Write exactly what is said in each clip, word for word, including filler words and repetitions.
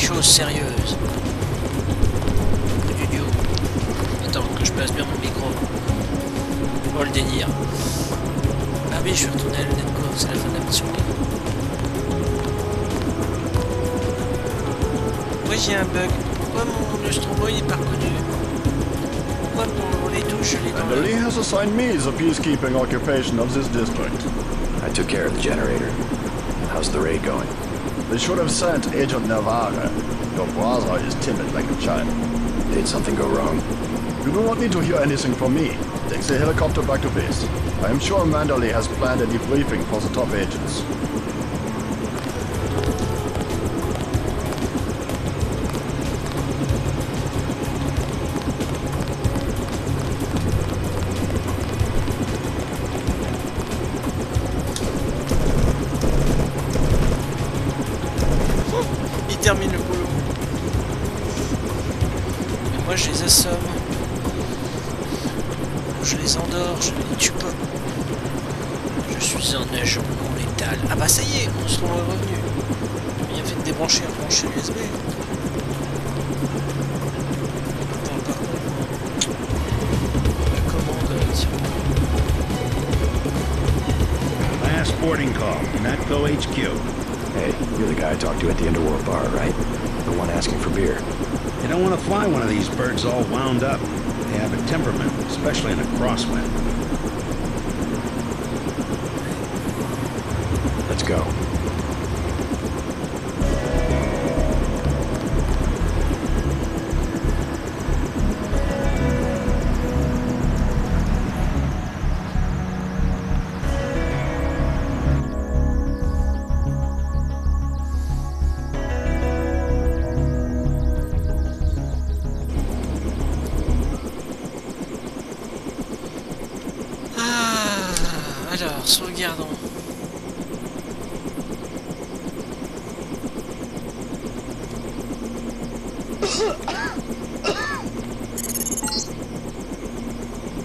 choses sérieuses. U D U. Attends, que je place bien mon micro. Oh le délire. Ah oui, je vais retourner à l'UNATCO, c'est la fin de la mission. Pourquoi j'ai un bug? Pourquoi mon Nostromo il est pas reconnu? Pourquoi mon les touches les dans le... Manderley has assigned me as a peacekeeping occupation of this district. I took care of the generator. How's the raid going? They should have sent Agent Navarre. Your brother is timid like a child. Did something go wrong? You do not need to hear anything from me. Take the helicopter back to base. I am sure Manderley has planned a debriefing for the top agents.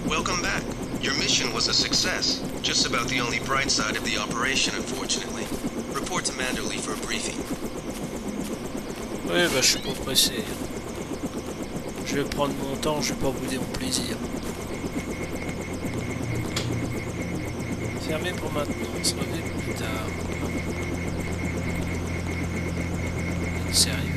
Welcome back. Your mission was a success. Just about the only bright side of the operation, unfortunately. Report to Manderley for a briefing. Oui, bah je suis pas pressé. Je vais prendre mon temps, je vais pas bouder mon plaisir. Fermé pour maintenant, on se remet plus tard. Sérieux.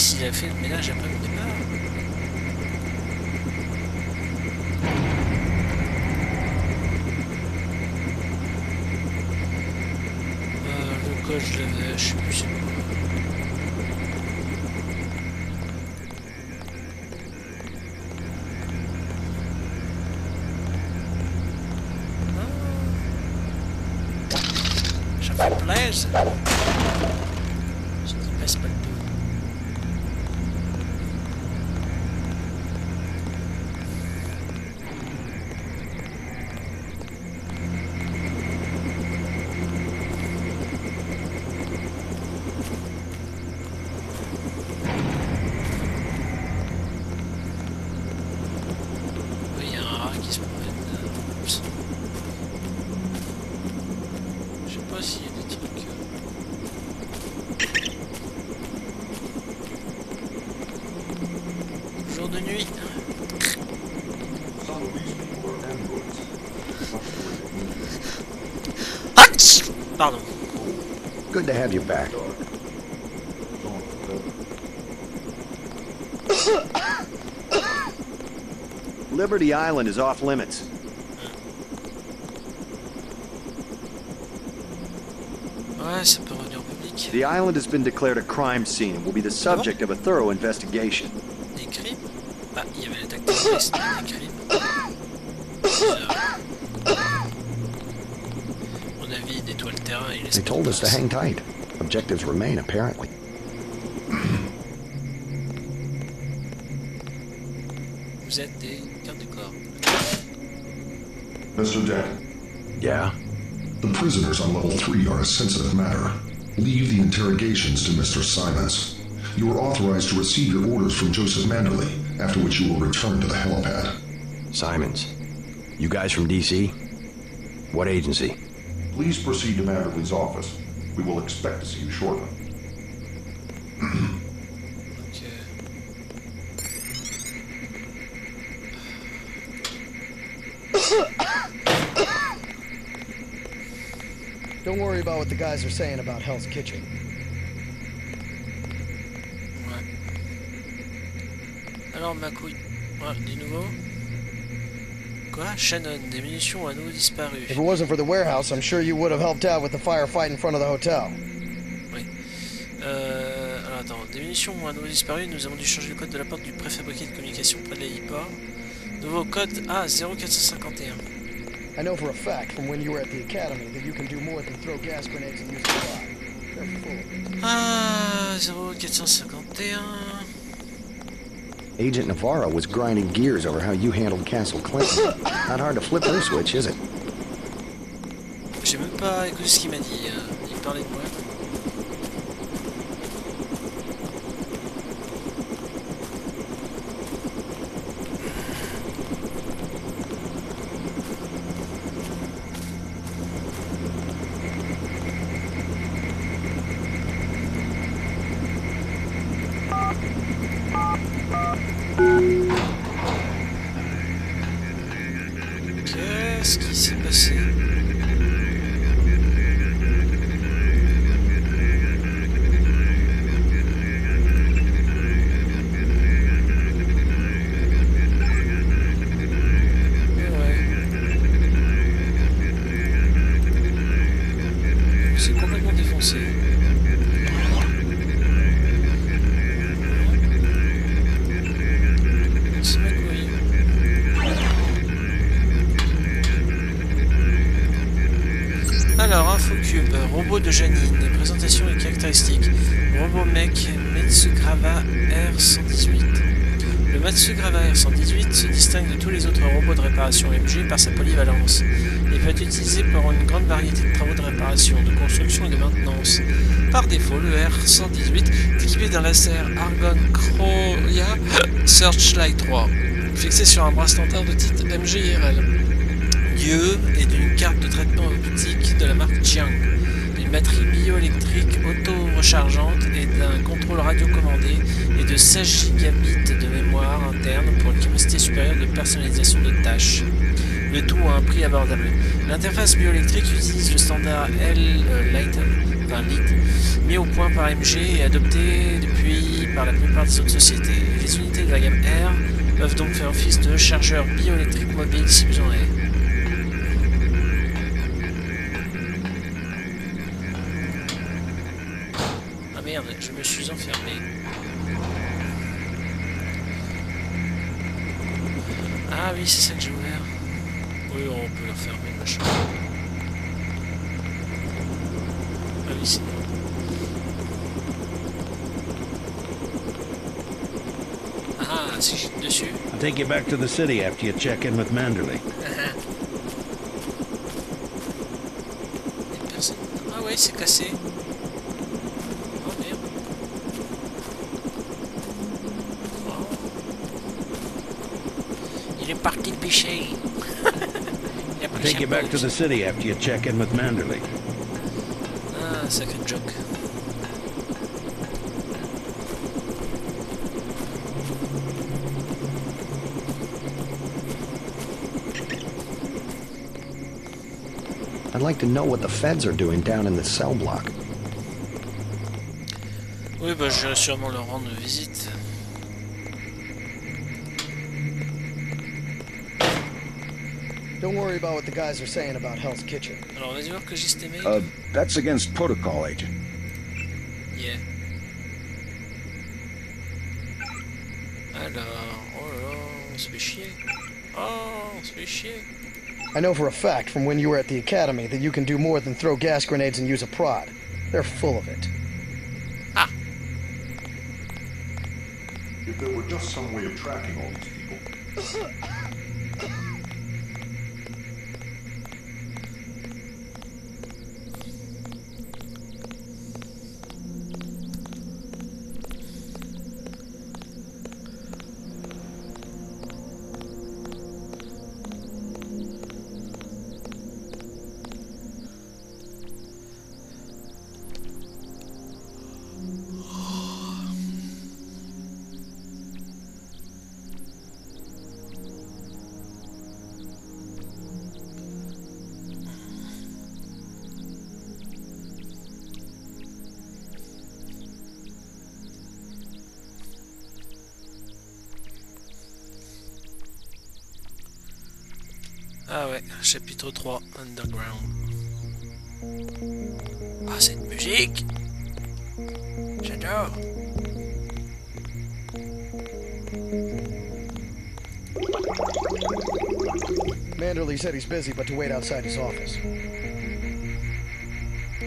S'il a fait le ménage après le départ. Euh, le code, je l'avais, je sais plus c'est quoi. Ah. J'avais plaise. Je ne passe pas le tout. Good to have you back. Liberty Island is off limits. The island has been declared a crime scene and will be the subject of a thorough investigation. They told us to hang tight. Objectives remain, apparently. Mister Denton. Yeah? The prisoners on level three are a sensitive matter. Leave the interrogations to Mister Simons. You are authorized to receive your orders from Joseph Manderley, after which you will return to the helipad. Simons, you guys from D C? What agency? Please proceed to Manderley's office. We will expect to see you shortly. Don't worry about what the guys are saying about Hell's Kitchen. Ouais. Alors, ma couille. Voilà, de nouveau. Quoi? Shannon, des munitions à nouveau disparues. If it wasn't for the warehouse, I'm sure you would have helped out with the firefight in front of the hotel. Oui. Euh. Alors, attends. Des munitions à nouveau disparues. Nous avons dû changer le code de la porte du préfabriqué de communication près de l'héliport. Nouveau code A zéro quatre cent cinquante et un. I know for a fact from when you were at the academy that you can do more than throw gas grenades and use the fly. They're full. Ah, zero four five one. Agent Navarro was grinding gears over how you handled Castle Clinton. Not hard to flip her switch, is it? J'ai même pas écouté ce qu'il m'a dit. Il parlait de moi. M G par sa polyvalence. Il peut être utilisé pour une grande variété de travaux de réparation, de construction et de maintenance. Par défaut, le R cent dix-huit est équipé d'un laser Argon-Croia Searchlight trois, fixé sur un bras standard de type M G I R L, lieu et d'une carte de traitement optique de la marque Chiang, d'une batterie bioélectrique auto-rechargeante et d'un contrôle radiocommandé et de seize gigabits de mémoire interne pour une capacité supérieure de personnalisation de tâches. Le tout à un prix abordable. L'interface bioélectrique utilise le standard L-Lite, enfin L I T, mis au point par M G et adopté depuis par la plupart des autres sociétés. Les unités de la gamme R peuvent donc faire office de chargeur bioélectrique mobile si besoin est. Ah merde, je me suis enfermé. Ah oui, c'est ça que j'ai ouvert. Oui, on peut leur fermer le machin. Ah oui, c'est bon. Ah, si je suis dessus. I'll take you back to the city after you check in with Manderley. Personne... Ah ouais, c'est cassé. Oh merde. Oh. Il est parti de bicher. Take you back to the city after you check in with Manderley. Ah, second joke. I'd like to know what the feds are doing down in the cell block. Oui, bah, j'irai sûrement leur rendre visite. Don't worry about what the guys are saying about Hell's Kitchen. Alors, vas-y voir que j'y suis aimé. Uh, that's against protocol, Agent. Yeah. Alors, oh là là, on se fait chier. Oh, on se fait chier. I know for a fact from when you were at the academy that you can do more than throw gas grenades and use a prod. They're full of it. Ah. If there were just some way of tracking all these people. Ah ouais, chapitre trois, Underground. Ah, cette musique! J'adore! Manderley said he's busy, but to wait outside his office.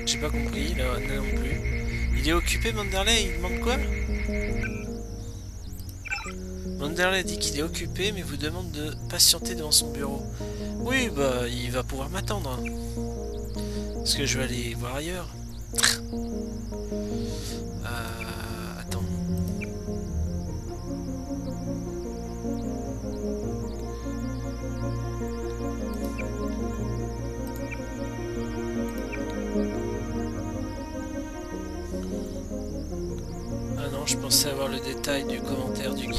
J'ai pas compris, là, non plus. Il est occupé, Manderley, il demande quoi? Manderley dit qu'il est occupé, mais vous demande de patienter devant son bureau. Oui, bah, il va pouvoir m'attendre. Est-ce que je vais aller voir ailleurs? euh, Attends. Ah non, je pensais avoir le détail du commentaire du gars.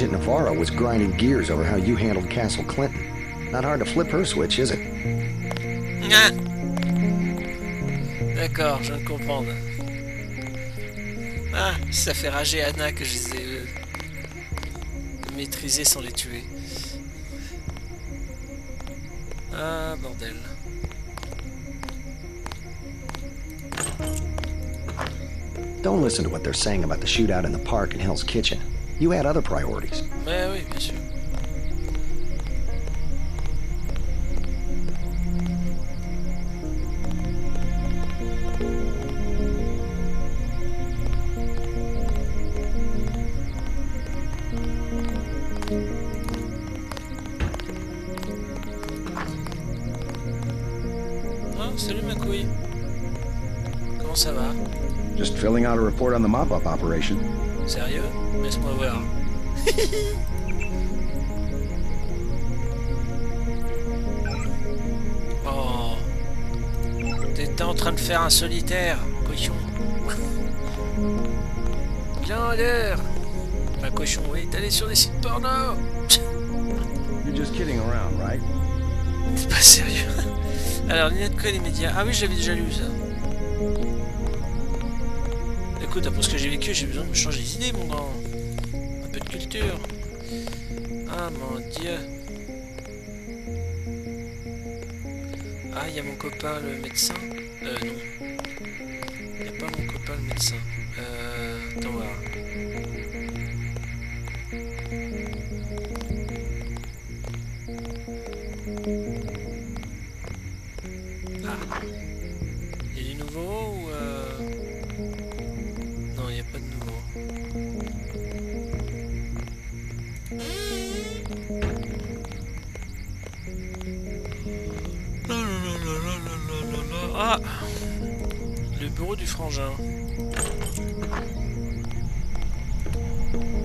Agent Navarro was grinding gears over how you handled Castle Clinton. Not hard to flip her switch, is it? Ah. D'accord, je comprends. Ah, ça fait rager Anna que je les ai euh, maîtrisés sans les tuer. Ah, bordel. Don't listen to what they're saying about the shootout in the park and Hell's Kitchen. You had other priorities. Ouais, oui, bien sûr. Oh, salut ma couille. Comment ça va? Just filling out a report on the mop-up operation. Sérieux? Laisse-moi voir. Oh. T'étais en train de faire un solitaire, cochon. Glandeur. Pas cochon, oui, t'allais sur des sites porno. You're just kidding around, right? C'est pas sérieux. Alors, l'UNATCO et les médias. Ah oui, j'avais déjà lu ça. Écoute, après ce que j'ai vécu, j'ai besoin de me changer d'idée, mon grand. Un peu de culture. Ah, mon Dieu. Ah, il y a mon copain, le médecin. Euh, non. Il n'y a pas mon copain, le médecin. Euh, attends, voir. Ah. Il y a du nouveau ou... Euh... Non, il n'y a pas de nouveau. Ah, le bureau du frangin.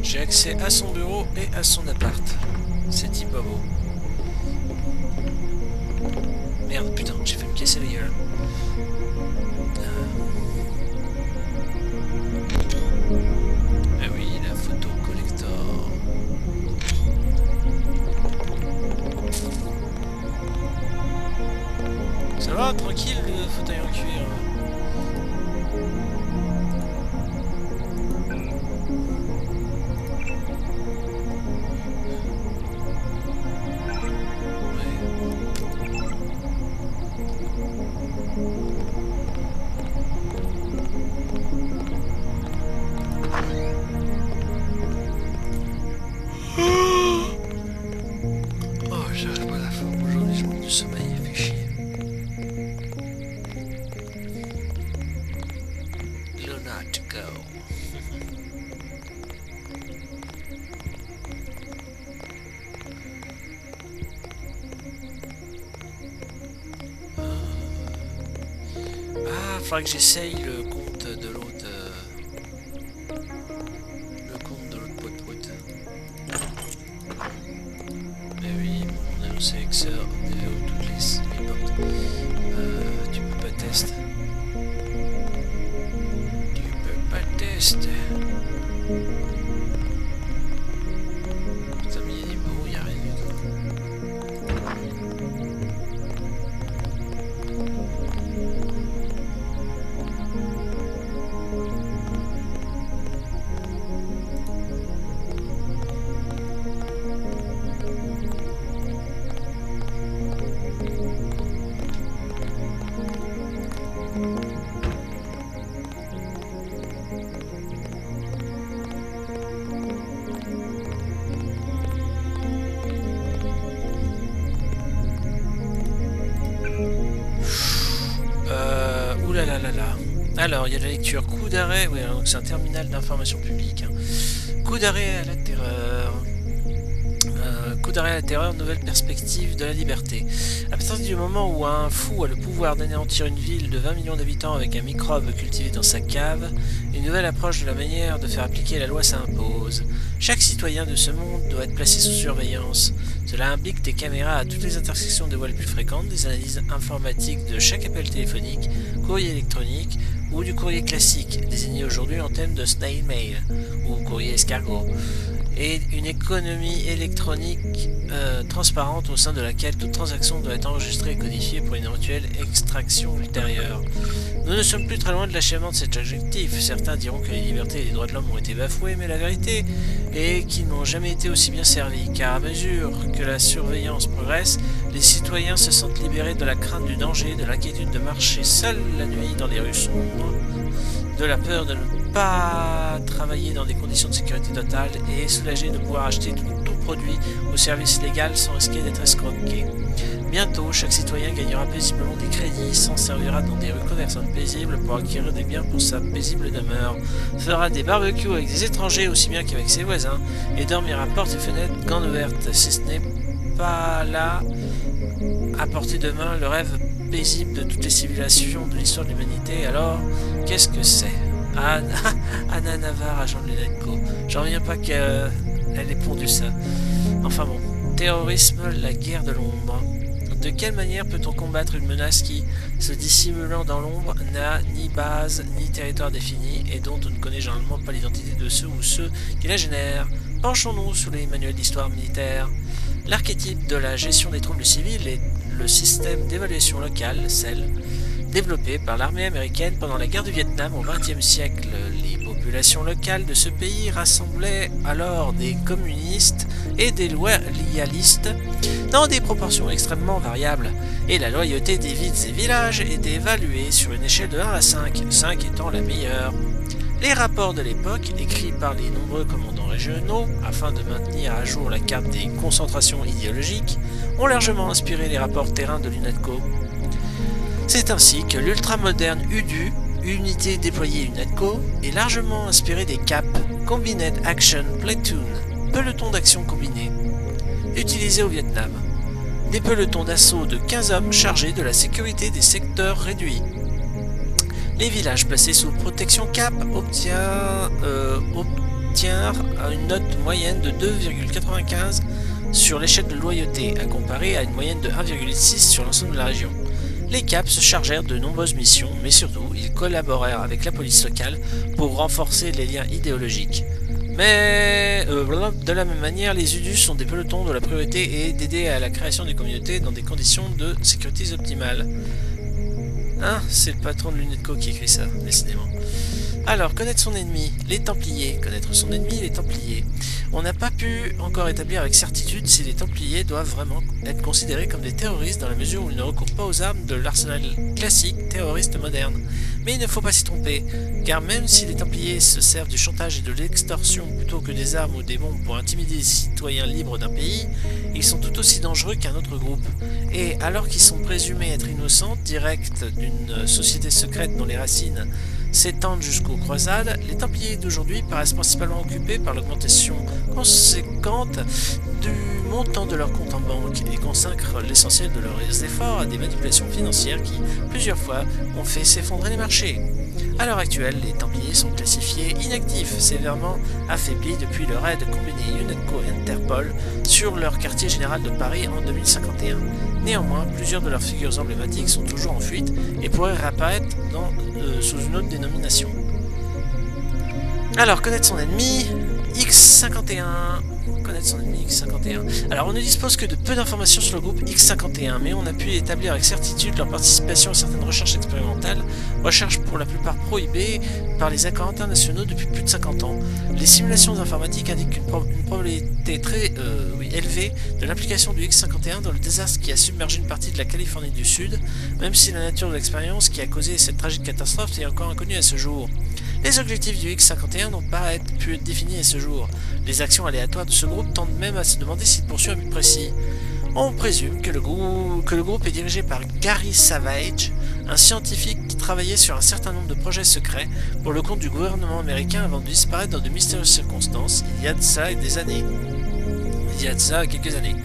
J'ai accès à son bureau et à son appart. C'est dit pas beau. Merde, putain, j'ai fait me casser la gueule. Ah oui, la photo collector. Ça va, tranquille, le fauteuil en cuir. Que j'essaye le compte de l'autre euh, le compte de l'autre pote pote. Mais oui, on a le sélecteur de toutes les, les portes. Euh, tu peux pas tester. Tu peux pas tester. ouest. Putain, mais il y a des bourreaux, il n'y a rien du tout. Alors, il y a la lecture, coup d'arrêt, oui, donc c'est un terminal d'information publique. Hein. Coup d'arrêt à la terreur. Euh, coup d'arrêt à la terreur, nouvelle perspective de la liberté. À partir du moment où un fou a le pouvoir d'anéantir une ville de vingt millions d'habitants avec un microbe cultivé dans sa cave, une nouvelle approche de la manière de faire appliquer la loi s'impose. Chaque citoyen de ce monde doit être placé sous surveillance. Cela implique des caméras à toutes les intersections des voies les plus fréquentes, des analyses informatiques de chaque appel téléphonique, courrier électronique, ou du courrier classique, désigné aujourd'hui en thème de snail mail, ou courrier escargot, et une économie électronique euh, transparente au sein de laquelle toute transaction doit être enregistrée et codifiée pour une éventuelle extraction ultérieure. Nous ne sommes plus très loin de l'achèvement de cet objectif. Certains diront que les libertés et les droits de l'homme ont été bafoués, mais la vérité est qu'ils n'ont jamais été aussi bien servis, car à mesure que la surveillance progresse, les citoyens se sentent libérés de la crainte du danger, de l'inquiétude de marcher seul la nuit dans des rues sombres, de la peur de ne pas travailler dans des conditions de sécurité totale et soulagés de pouvoir acheter tout, tout produit au service légal sans risquer d'être escroqué. Bientôt, chaque citoyen gagnera paisiblement des crédits, s'en servira dans des rues commerçantes paisibles pour acquérir des biens pour sa paisible demeure, fera des barbecues avec des étrangers aussi bien qu'avec ses voisins et dormira portes et fenêtres grandes ouvertes, si ce n'est pas là à portée de main le rêve paisible de toutes les civilisations de l'histoire de l'humanité. Alors, qu'est-ce que c'est? Anna, Anna Navarre, agent de l'U N A T C O. J'en reviens pas qu'elle euh, ait pondu ça. Enfin bon, terrorisme, la guerre de l'ombre. De quelle manière peut-on combattre une menace qui, se dissimulant dans l'ombre, n'a ni base ni territoire défini et dont on ne connaît généralement pas l'identité de ceux ou ceux qui la génèrent? Penchons-nous sur les manuels d'histoire militaire. L'archétype de la gestion des troubles civils est le système d'évaluation locale, celle développée par l'armée américaine pendant la guerre du Vietnam au vingtième siècle. Les populations locales de ce pays rassemblaient alors des communistes et des loyalistes dans des proportions extrêmement variables, et la loyauté des villes et villages est évaluée sur une échelle de un à cinq, cinq étant la meilleure. Les rapports de l'époque, écrits par les nombreux commandants régionaux, afin de maintenir à jour la carte des concentrations idéologiques, ont largement inspiré les rapports terrain de l'U N A T C O. C'est ainsi que l'ultramoderne U D U, unité déployée U N A T C O, est largement inspiré des C A P, Combined Action Platoon, peloton d'action combiné, utilisé au Vietnam. Des pelotons d'assaut de quinze hommes chargés de la sécurité des secteurs réduits. Les villages placés sous protection C A P obtiennent euh, une note moyenne de deux virgule quatre-vingt-quinze sur l'échelle de loyauté, à comparer à une moyenne de un virgule six sur l'ensemble de la région. Les C A P se chargèrent de nombreuses missions, mais surtout, ils collaborèrent avec la police locale pour renforcer les liens idéologiques. Mais euh, de la même manière, les U D U sont des pelotons de la priorité et d'aider à la création des communautés dans des conditions de sécurité optimales. Hein, c'est le patron de l'U N A T C O qui écrit ça, décidément. Alors, connaître son ennemi, les Templiers. Connaître son ennemi, les Templiers. On n'a pas pu encore établir avec certitude si les Templiers doivent vraiment être considérés comme des terroristes dans la mesure où ils ne recourent pas aux armes de l'arsenal classique terroriste moderne. Mais il ne faut pas s'y tromper, car même si les Templiers se servent du chantage et de l'extorsion plutôt que des armes ou des bombes pour intimider les citoyens libres d'un pays, ils sont tout aussi dangereux qu'un autre groupe. Et alors qu'ils sont présumés être innocents, directs d'une société secrète dont les racines s'étendent jusqu'aux croisades, les Templiers d'aujourd'hui paraissent principalement occupés par l'augmentation conséquente du montant de leur compte en banque et consacrent l'essentiel de leurs efforts à des manipulations financières qui, plusieurs fois, ont fait s'effondrer les marchés. À l'heure actuelle, les Templiers sont classifiés inactifs, sévèrement affaiblis depuis le raid combiné U N A T C O et Interpol sur leur quartier général de Paris en deux mille cinquante et un. Néanmoins, plusieurs de leurs figures emblématiques sont toujours en fuite et pourraient réapparaître dans, euh, sous une autre dénomination. Alors, connaître son ennemi, X cinquante et un... Connaître son ennemi, X cinquante et un. Alors, on ne dispose que de peu d'informations sur le groupe X cinquante et un, mais on a pu établir avec certitude leur participation à certaines recherches expérimentales, recherches pour la plupart prohibées par les accords internationaux depuis plus de cinquante ans. Les simulations informatiques indiquent une, prob une probabilité très euh, oui, élevée de l'implication du X cinquante et un dans le désastre qui a submergé une partie de la Californie du Sud, même si la nature de l'expérience qui a causé cette tragique catastrophe est encore inconnue à ce jour. Les objectifs du X cinquante et un n'ont pas pu être définis à ce jour. Les actions aléatoires de ce groupe tentent même à se demander s'il poursuit un but précis. On présume que le, que le groupe est dirigé par Gary Savage, un scientifique qui travaillait sur un certain nombre de projets secrets pour le compte du gouvernement américain avant de disparaître dans de mystérieuses circonstances il y a de ça des années. Il y a de ça quelques années.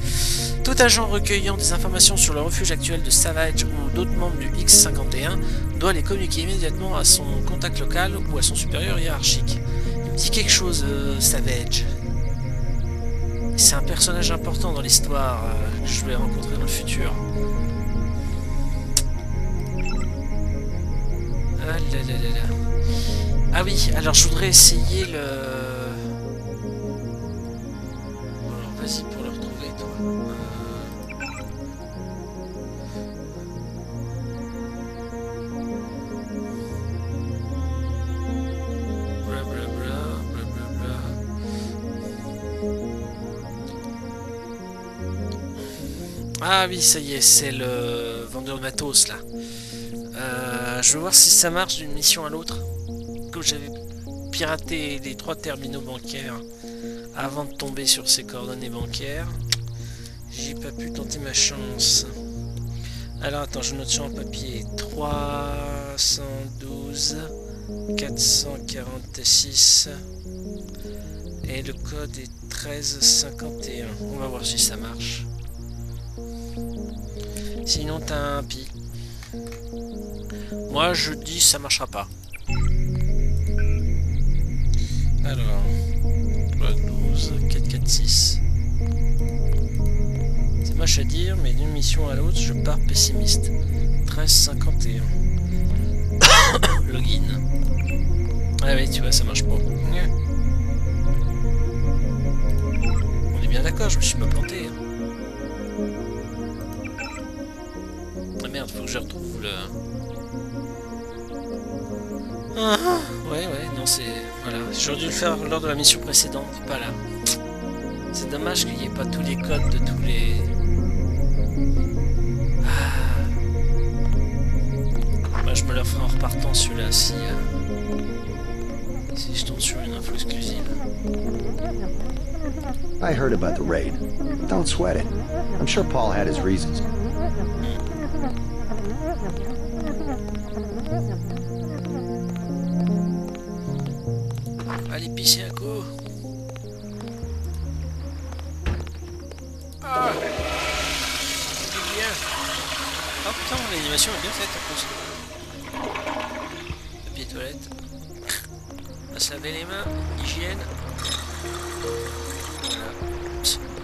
Tout agent recueillant des informations sur le refuge actuel de Savage ou d'autres membres du X cinquante et un doit les communiquer immédiatement à son contact local ou à son supérieur hiérarchique. Il me dit quelque chose, euh, Savage. C'est un personnage important dans l'histoire euh, que je vais rencontrer dans le futur. Ah, là, là, là, là. Ah oui, alors je voudrais essayer le... Vas-y pour le retrouver, toi. Bla bla bla, bla bla bla. Ah oui, ça y est, c'est le vendeur de matos là. Euh, je veux voir si ça marche d'une mission à l'autre. Comme j'avais piraté les trois terminaux bancaires. Avant de tomber sur ses coordonnées bancaires, j'ai pas pu tenter ma chance. Alors attends, je note sur un papier trois cent douze, quatre cent quarante-six et le code est treize cinquante et un. On va voir si ça marche. Sinon, t'as un pi. Moi, je dis ça marchera pas. Alors. douze, quatre, quatre, six. C'est moche à dire, mais d'une mission à l'autre, je pars pessimiste. treize cinquante et un. Login. Ah oui, tu vois, ça marche pas. On est bien d'accord, je me suis pas planté. Ah merde, faut que je retrouve le... Ah, ouais, ouais, non, c'est... Voilà, j'aurais dû le faire lors de la mission précédente, pas là. C'est dommage qu'il n'y ait pas tous les codes de tous les... Ah. Bah, je me le ferai en repartant celui-là, si... Euh... Si je tombe sur une info exclusive. I heard about the raid. Don't sweat it. I'm sure Paul had his reasons. Allez, pisser un coup. Ah, c'est bien. Oh putain, l'animation est bien faite en plus. Papier toilette. On va se laver les mains. Hygiène.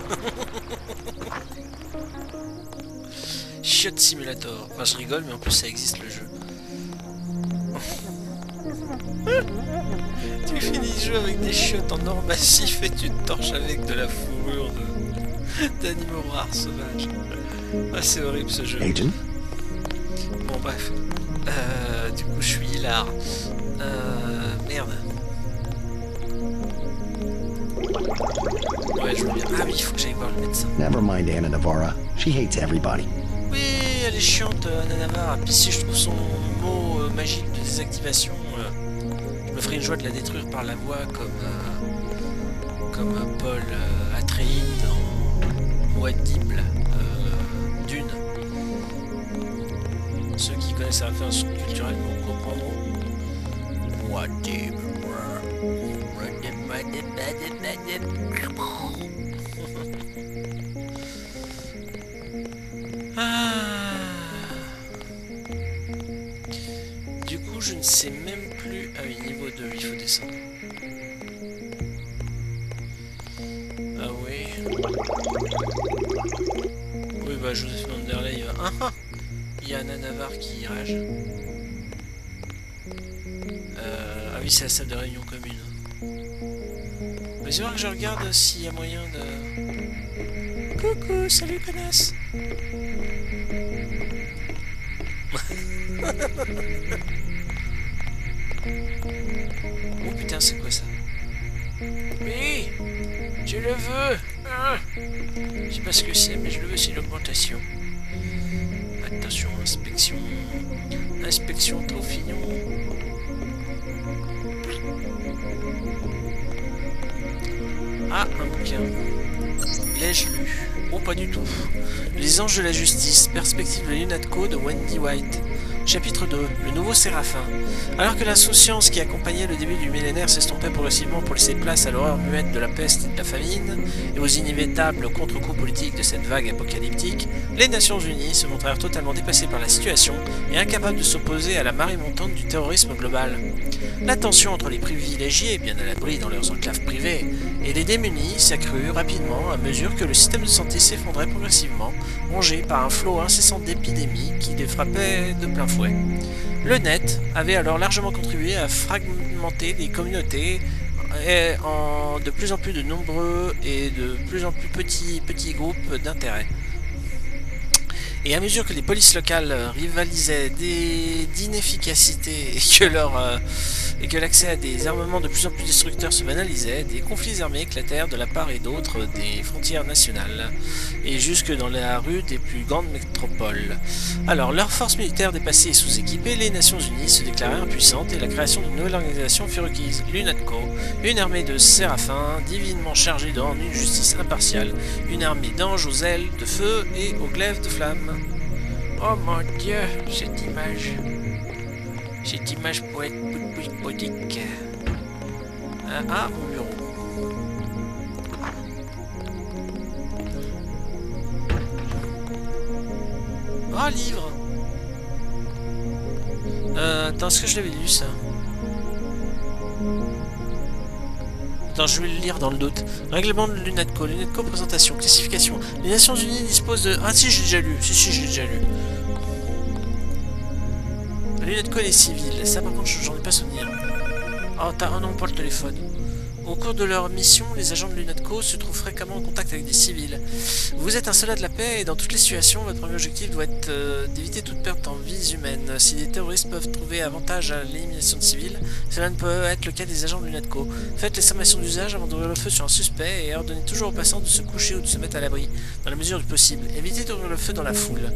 Voilà. Shot Simulator. Enfin, je rigole, mais en plus, ça existe le jeu. Tu finis le jeu avec des chiottes en or massif et tu te torches avec de la fourrure d'animaux de... rares sauvages. Ah, c'est horrible ce jeu. Bon bref. Euh, du coup je suis hilar. Euh, merde. Ouais, je veux bien. Ah oui, il faut que j'aille voir le médecin. Never mind Anna Navarre. She hates everybody. Oui, elle est chiante, Anna Navarre. Puis si je trouve son mot euh, magique de désactivation. Euh... Je me ferai une joie de la détruire par la voix comme, euh, comme euh, Paul euh, Atreides dans Wadibl euh, Dune. Ceux qui connaissent la référence culturelle vont comprendre. Wadibl. Ah. Du coup, je ne sais même plus. Ah oui, niveau deux, il faut descendre. Ah oui. Oui, bah, Joseph Manderley. Euh... Ah ah. Il y a Anna Navarre qui rage. Euh... Ah oui, c'est la salle de réunion commune. Mais c'est vrai que je regarde s'il y a moyen de... Coucou, salut connasse. Oh putain, c'est quoi ça? Oui, je le veux. Ah, je sais pas ce que c'est, mais je le veux, c'est une augmentation. Attention, inspection. Inspection Tofillon. Ah, un bouquin. L'ai-je lu? Oh, pas du tout. Les anges de la justice, perspective de l'UNATCO de Wendy White. Chapitre deux. Le nouveau Séraphin. Alors que l'insouciance qui accompagnait le début du millénaire s'estompait progressivement pour laisser place à l'horreur muette de la peste et de la famine, et aux inévitables contre-coups politiques de cette vague apocalyptique, les Nations Unies se montrèrent totalement dépassées par la situation et incapables de s'opposer à la marée montante du terrorisme global. La tension entre les privilégiés, bien à l'abri dans leurs enclaves privées, et les démunis s'accrut rapidement à mesure que le système de santé s'effondrait progressivement, rongé par un flot incessant d'épidémies qui les frappait de plein fouet. Le net avait alors largement contribué à fragmenter les communautés et en de plus en plus de nombreux et de plus en plus petits, petits groupes d'intérêt. Et à mesure que les polices locales rivalisaient d'inefficacité et que leur, euh, et que l'accès à des armements de plus en plus destructeurs se banalisait, des conflits armés éclatèrent de la part et d'autre des frontières nationales, et jusque dans la rue des plus grandes métropoles. Alors, leurs forces militaires dépassées et sous-équipées, les Nations Unies se déclaraient impuissantes et la création d'une nouvelle organisation fut requise, l'UNATCO, une armée de séraphins divinement chargée de rendre une justice impartiale, une armée d'anges aux ailes de feu et aux glaives de flammes. Oh mon dieu, cette image, cette image pourrait être bouddhique. Ah, ah, mon bureau. Ah, livre. Euh, attends, est-ce que je l'avais lu ça? Attends, je vais le lire dans le doute. Règlement de l'UNATCO. L'UNATCO, présentation, classification. Les Nations Unies disposent de... Ah si, j'ai déjà lu. Si, si, j'ai déjà lu. L'UNATCO, elle est civile. Ça, par contre, j'en ai pas souvenir. Oh, t'as un nom pour le téléphone. Au cours de leur mission, les agents de l'UNATCO se trouvent fréquemment en contact avec des civils. Vous êtes un soldat de la paix et dans toutes les situations, votre premier objectif doit être euh, d'éviter toute perte en vies humaines. Si des terroristes peuvent trouver avantage à l'élimination de civils, cela ne peut être le cas des agents de l'UNATCO. Faites les sommations d'usage avant d'ouvrir le feu sur un suspect et ordonnez toujours aux passants de se coucher ou de se mettre à l'abri, dans la mesure du possible. Évitez d'ouvrir le feu dans la foule.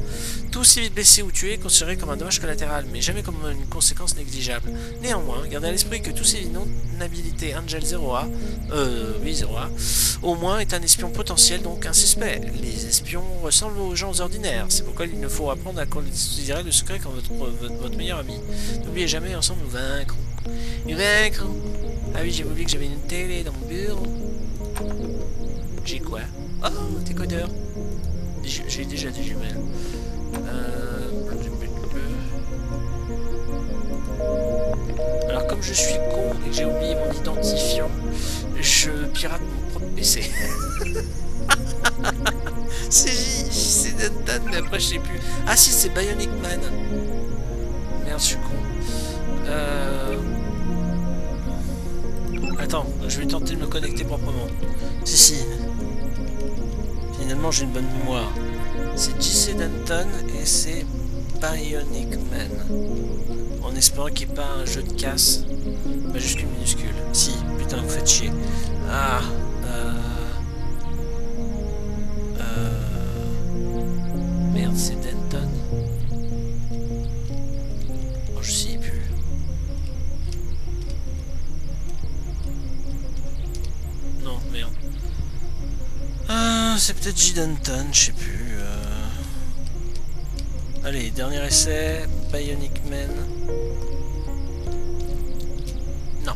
Tout civil blessé ou tué est considéré comme un dommage collatéral, mais jamais comme une conséquence négligeable. Néanmoins, gardez à l'esprit que tout civil non habilité Angel zéro A Euh, oui, zéro A, au moins est un espion potentiel, donc un suspect. Les espions ressemblent aux gens ordinaires, c'est pourquoi il ne faut apprendre à considérer le secret comme votre, votre, votre meilleur ami. N'oubliez jamais, ensemble, nous vaincrons. Nous vaincrons. Ah oui, j'ai oublié que j'avais une télé dans mon bureau. J'ai quoi? Oh, décodeur. J'ai déjà des jumelles. Euh... Alors comme je suis con et que j'ai oublié mon identifiant, je pirate mon propre P C. C'est J C Denton, mais après je sais plus. Ah si, c'est Bionic Man. Merde, je suis con. Euh... Attends, je vais tenter de me connecter proprement. Si, si. Finalement, j'ai une bonne mémoire. C'est J C Denton et c'est Bionic Man. En espérant qu'il n'y ait pas un jeu de casse. Majuscule, minuscule. Si, putain, vous faites chier. Ah, euh... Euh... Merde, c'est Denton. Oh, je sais plus. Non, merde. Ah, c'est peut-être J. Denton, je sais plus. Euh... Allez, dernier essai. Bionic Man. Non.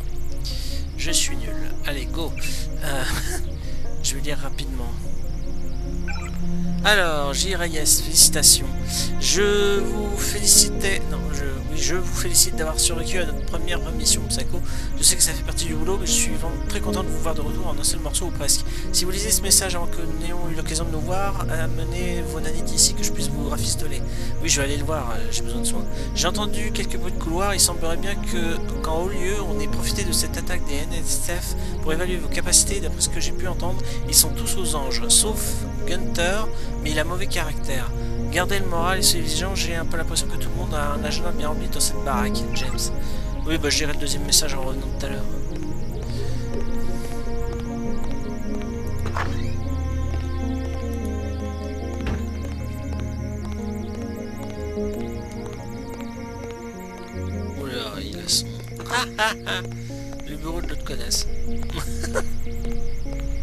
Je suis nul. Allez, go. Euh, je vais lire rapidement. Alors, J. Reyes, félicitations. Je vous félicitais... Non, je, oui, je vous félicite d'avoir survécu à notre première mission Psycho. Je sais que ça fait partie du boulot, mais je suis vraiment très content de vous voir de retour en un seul morceau ou presque. Si vous lisez ce message avant que nous ayons eu l'occasion de nous voir, amenez vos nanites ici que je puisse vous rafistoler. Oui, je vais aller le voir, j'ai besoin de soins. J'ai entendu quelques bruits de couloir, il semblerait bien que qu'en haut lieu, on ait profité de cette attaque des N S F pour évaluer vos capacités. D'après ce que j'ai pu entendre, ils sont tous aux anges, sauf Gunther, mais il a mauvais caractère. Gardez le moral et soyez vigilants, j'ai un peu l'impression que tout le monde a un agenda bien rempli dans cette baraque, James. Oui, bah je dirai le deuxième message en revenant tout à l'heure. Le bureau de l'autre connasse.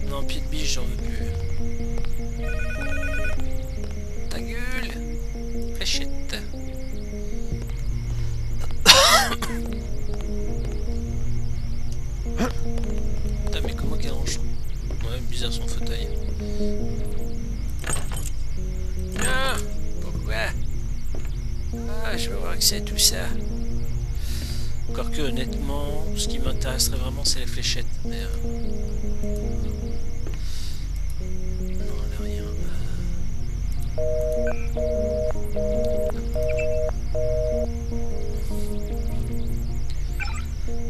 Non, pied de biche, j'en veux plus. Ta gueule. Fléchette. Putain, mais comment qu'elle range ? Ouais, bizarre son fauteuil. Ah, pourquoi ? Ah, je veux avoir accès à tout ça. Encore que, honnêtement, ce qui m'intéresserait vraiment, c'est les fléchettes. Mais, euh... non, là, rien.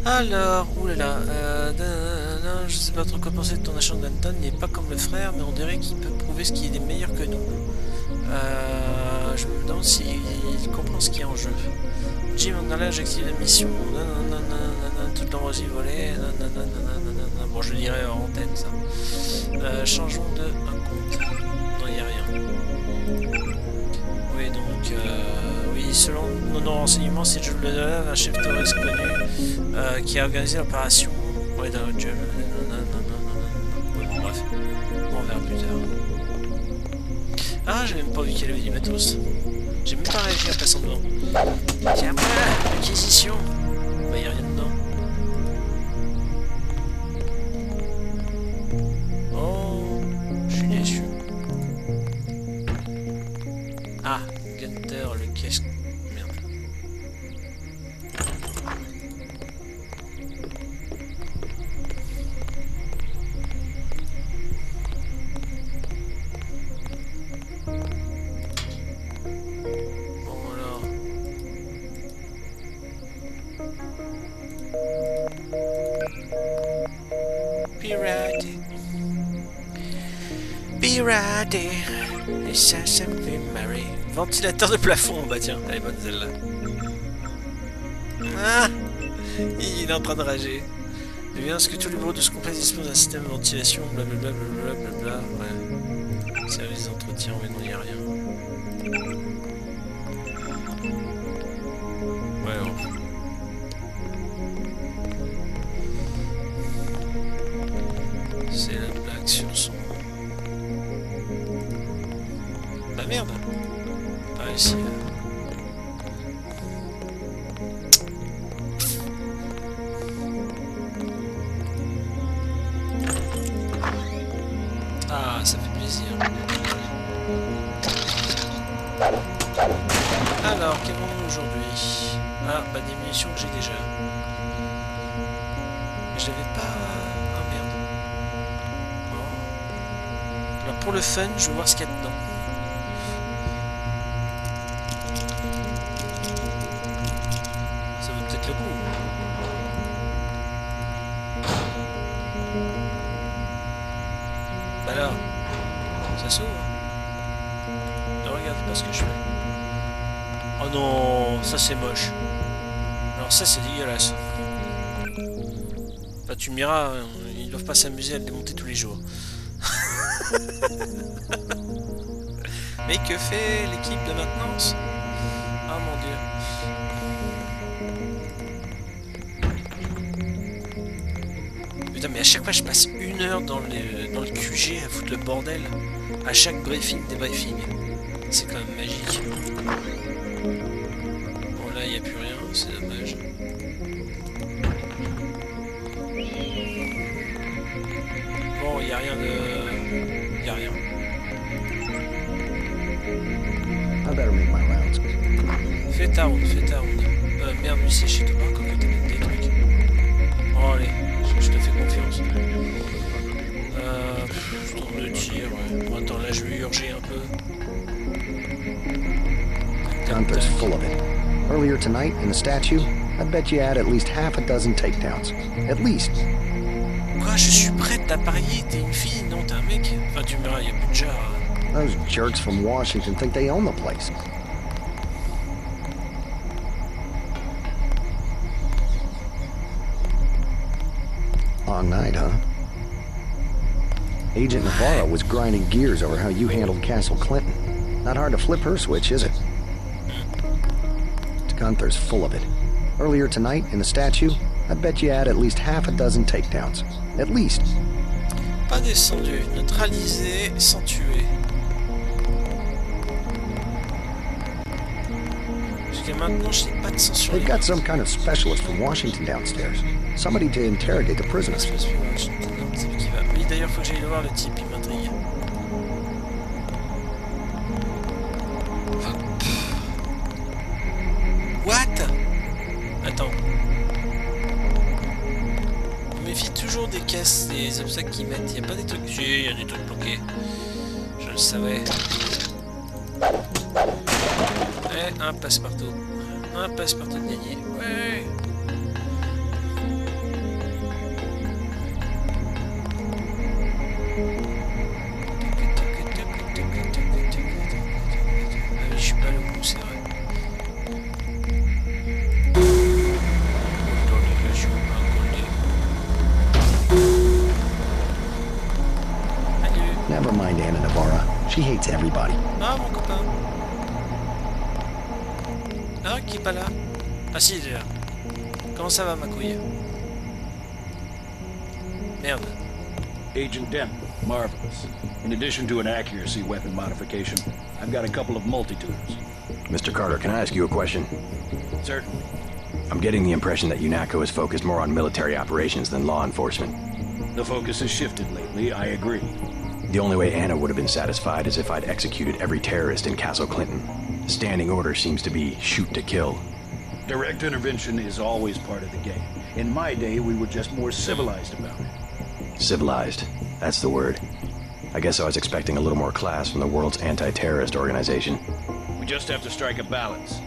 Alors, oulala, euh, nanana, je sais pas trop quoi penser de ton agent Denton. Il n'est pas comme le frère, mais on dirait qu'il peut prouver ce qu'il est meilleur que nous. Euh, je me demande s'il si comprend ce qui est en jeu. Jim, on a là, j'active la mission, nanana, tout l'enrosé volé, nanana, nanana, bon je dirais en tête ça. Euh, changeons de un compte, non il n'y a rien. Oui donc, euh, oui selon nos renseignements c'est Jules Ledolave, un chef terroriste connu, euh, qui a organisé l'opération, ouais dans le Jules, nanana, bon bref, on verra plus tard. Ah j'ai même pas vu qu'elle avait du matos. J'ai même pas réagi à passer devant. Tiens, moi, acquisition. Bah, y'a rien dedans. Oh, je suis déçu. Ah, Gunther, le casque. Merde. Et ça, ça me fait marrer. Ventilateur de plafond, bah tiens, elle est bonne celle-là. Ah, il est en train de rager. Eh bien, est-ce que tous les bureaux de ce complexe disposent d'un système de ventilation, blablabla, blablabla, bla, bla, ouais. Service d'entretien, mais non, il n'y a rien. Ouais, bon. C'est la blague sur son... Merde, pas réussi là. Ah, ça fait plaisir. Alors, qu'avons-nous aujourd'hui? Ah, bah des munitions que j'ai déjà. Mais je l'avais pas... Ah merde. Bon. Alors pour le fun, je vais voir ce qu'il y a dedans. Alors, ça s'ouvre. Ne regarde pas ce que je fais. Oh non, ça c'est moche. Alors ça c'est dégueulasse. Enfin tu me diras, ils doivent pas s'amuser à le démonter tous les jours. Mais que fait l'équipe de maintenance? Ah mon dieu. Putain, mais à chaque fois je passe une heure dans le, dans le Q G à foutre le bordel à chaque briefing des briefings. C'est quand même magique. Bon là il n'y a plus rien, c'est dommage. Bon il n'y a rien de... il n'y a rien. Fais ta route, fais ta route. Euh, merde, mais c'est chez toi quand tu mets des trucs. Oh allez. Je te fais confiance. Euh, je tourne le tir, ouais. Bon, attends, là je vais urger un peu. Tac, tac, tac. I bet you had at least half a dozen takedowns. At least. Quoi, je suis prête à parier. T'es une fille, non, t'es un mec. Enfin, tu me verras, y'a plus de char. Those jerks from Washington think they own the place. Long night, huh? Agent Navarro was grinding gears over how you handled Castle Clinton. Not hard to flip her switch, is it? Gunther's full of it. Earlier tonight, in the statue, I bet you had at least half a dozen takedowns. At least. Pas descendu, neutralisé, sans tuer. Jusqu'à maintenant, je n'ai pas de sang sur les mains. They've got some kind of specialist from Washington downstairs. Somebody to interrogate the prisoners. Mais d'ailleurs, faut que j'aille le voir, le type, il m'intrigue. What? Attends. On méfie toujours des caisses, des obstacles qu'ils mettent. Y'a pas des trucs. Si, y'a des trucs bloqués. Je le savais. Et un passe-partout. Un passe-partout de gagner. Ouais! She hates everybody. Ah, mon copain. Ah, qui est pas là? Ah, si, il est là. Comment ça va, ma couille? Merde. Agent Denton, marvelous. In addition to an accuracy weapon modification, I've got a couple of multi-tuners. Mister Carter, can I ask you a question? Certainly. I'm getting the impression that UNATCO is focused more on military operations than law enforcement. The focus has shifted lately, I agree. The only way Anna would have been satisfied is if I'd executed every terrorist in Castle Clinton. The standing order seems to be shoot to kill. Direct intervention is always part of the game. In my day, we were just more civilized about it. Civilized. That's the word. I guess I was expecting a little more class from the world's anti-terrorist organization. We just have to strike a balance.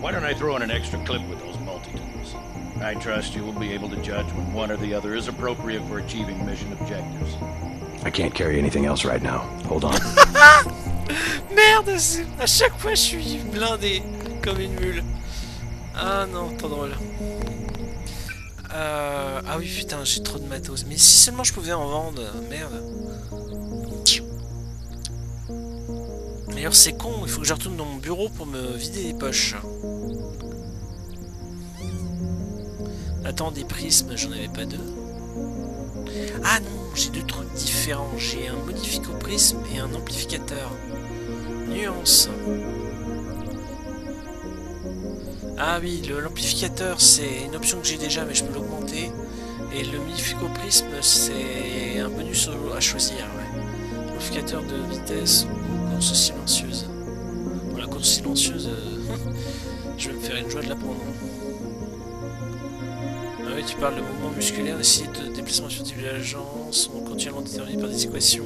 Why don't I throw in an extra clip with those multitudes? I trust you will be able to judge when one or the other is appropriate for achieving mission objectives. I can't carry anything else right now. Hold on. Merde, à chaque fois je suis blindé comme une mule. Ah non, trop drôle. Euh, ah oui, putain, j'ai trop de matos. Mais si seulement je pouvais en vendre, merde. D'ailleurs, c'est con, il faut que je retourne dans mon bureau pour me vider les poches. Attends, des prismes, j'en avais pas deux. Ah non, j'ai deux trucs différents. J'ai un modificoprisme et un amplificateur. Nuance. Ah oui, l'amplificateur c'est une option que j'ai déjà mais je peux l'augmenter. Et le modificoprisme c'est un bonus à choisir. Ouais. Amplificateur de vitesse ou course silencieuse. Pour la course silencieuse, euh, je vais me faire une joie de la prendre. Oui, tu parles de mouvement musculaire, des sites de déplacement sur des agents sont continuellement déterminés par des équations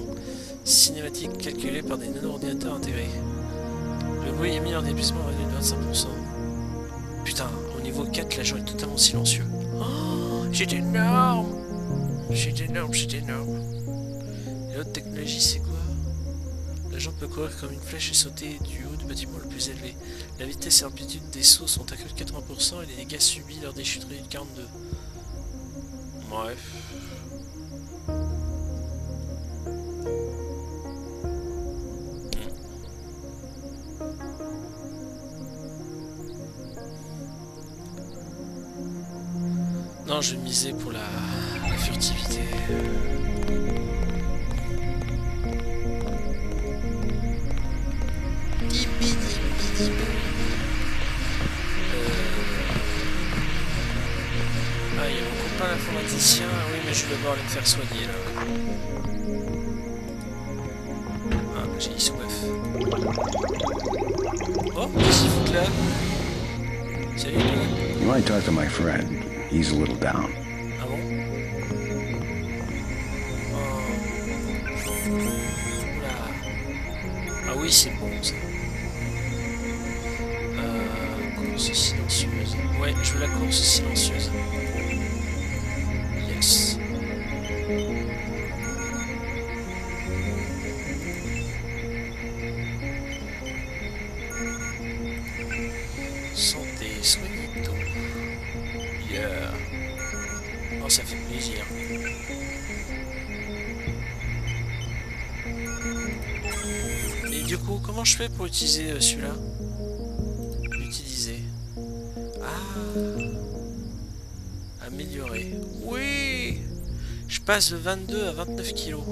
cinématiques calculées par des nano-ordinateurs intégrés. Le bruit émis en déplacement est réduit de vingt-cinq pour cent. Putain, au niveau quatre, l'agent est totalement silencieux. Oh, c'est énorme! C'est énorme, c'est énorme. Et l'autre technologie, c'est quoi? L'agent peut courir comme une flèche et sauter du haut du bâtiment le plus élevé. La vitesse et l'amplitude des sauts sont accrues de quatre-vingts pour cent et les dégâts subis lors des chutes réduits de quarante-deux. Bref. Non, je vais miser pour la, la furtivité. L'informaticien, oui, mais je vais devoir aller me faire soigner là. Ah, j'ai eu soif. Oh, qu'est-ce qu'il fout là? Salut. You want to talk to my friend? He's a little down. Ah bon? Oh. Oula. Ah oui, c'est bon ça. Euh. course silencieuse. Ouais, je veux la course silencieuse. Yes. Santé, soignez tout. Yeah. Oh, ça fait plaisir. Et du coup, comment je fais pour utiliser euh, celui-là? L'utiliser. Ah. Améliorer. Oui. Je passe de vingt-deux à vingt-neuf kilos.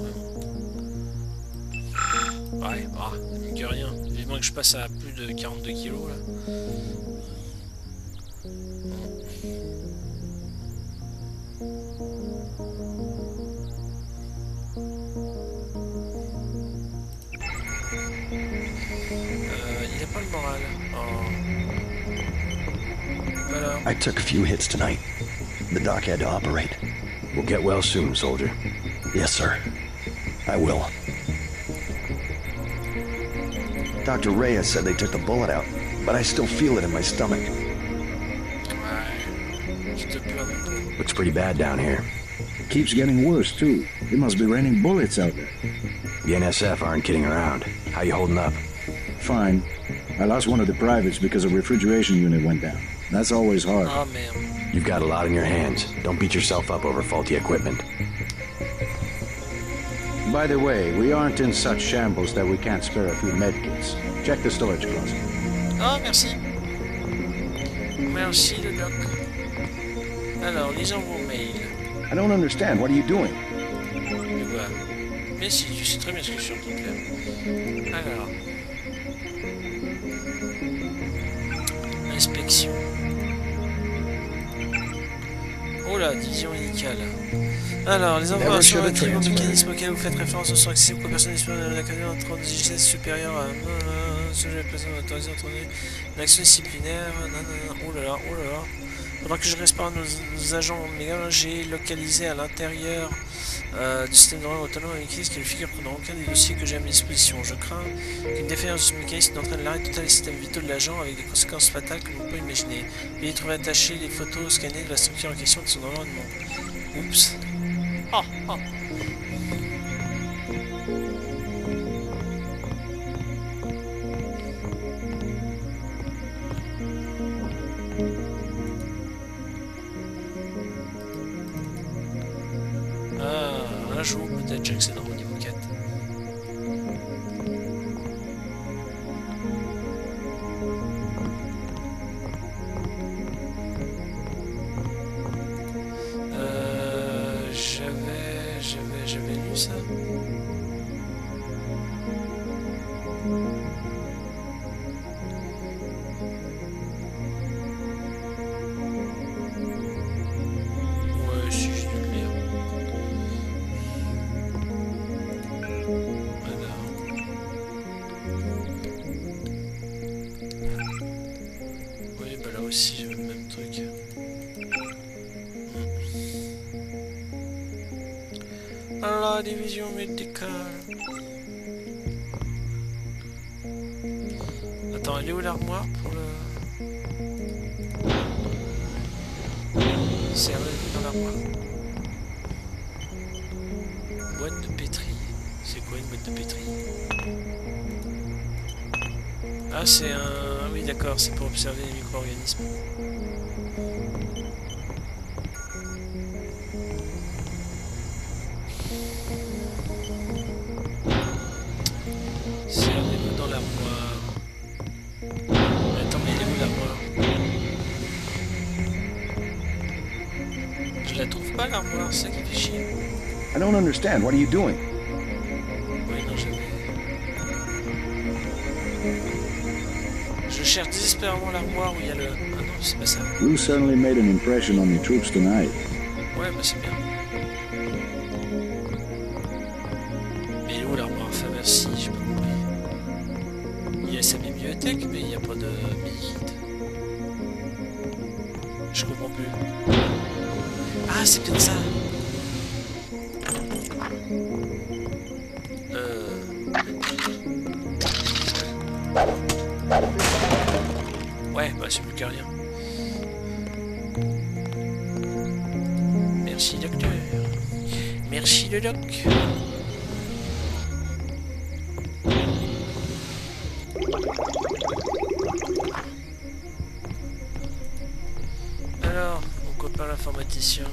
Ouais, bah, que rien. Vivement que je passe à plus de quarante-deux kilos, là. I took a few hits tonight. The doc had to operate. We'll get well soon, soldier. Yes, sir. I will. Doctor Reyes said they took the bullet out, but I still feel it in my stomach. Looks pretty bad down here. Keeps getting worse, too. It must be raining bullets out there. The N S F aren't kidding around. How you holding up? Fine. I lost one of the privates because a refrigeration unit went down. That's always hard. Oh, man. You've got a lot on your hands. Don't beat yourself up over faulty equipment. By the way, we aren't in such shambles that we can't spare a few medkits. Check the storage closet. Oh, merci. Merci, le doc. Alors, lisons vos mails. I don't understand. What are you doing? Mais quoi? Mais si, je sais très bien ce que je suis en train de faire. Alors... Inspection. Oh là, division médicale. Alors, les informations relatives aux mécanismes auxquels vous faites référence sont accessibles aux personnes disponibles de l'académie en trente G C S supérieure à ce que j'ai placé dans l'autorisé entendu. L'action disciplinaire. Oh là là, oh là là. Pendant que je reste par nos agents Omega, j'ai localisé à l'intérieur euh, du système d'ordre autonome un mécanisme qui ne figure dans aucun des dossiers que j'ai à mes dispositions. Je crains qu'une défaillance du mécanisme n'entraîne l'arrêt total des systèmes vitaux de l'agent avec des conséquences fatales que l'on peut imaginer. Veuillez trouver attachées les photos scannées de la structure en question de son environnement. Oups. Oh, oh. Peut-être j'accède au niveau quatre. Euh, j'avais, j'avais, j'avais lu ça. Division médicale. Attends, elle est où l'armoire pour le... C'est dans l'armoire. Boîte de pétri. C'est quoi une boîte de pétri? Ah, c'est un... Oui, d'accord, c'est pour observer les micro-organismes. I don't understand. What are you doing? Je cherche désespérément l'armoire où il y a le... Ah non, c'est pas ça. You certainly made an impression on the troops tonight. Ouais, bah c'est bien. Mais où l'armoire? Enfin, merci, j'ai pas compris. Il y a sa bibliothèque, mais il n'y a pas de médicite. Je comprends plus. Ah, c'est peut-être ça. Ouais, bah c'est plus que rien. Merci docteur. Merci le doc. Alors, mon copain l'informaticien.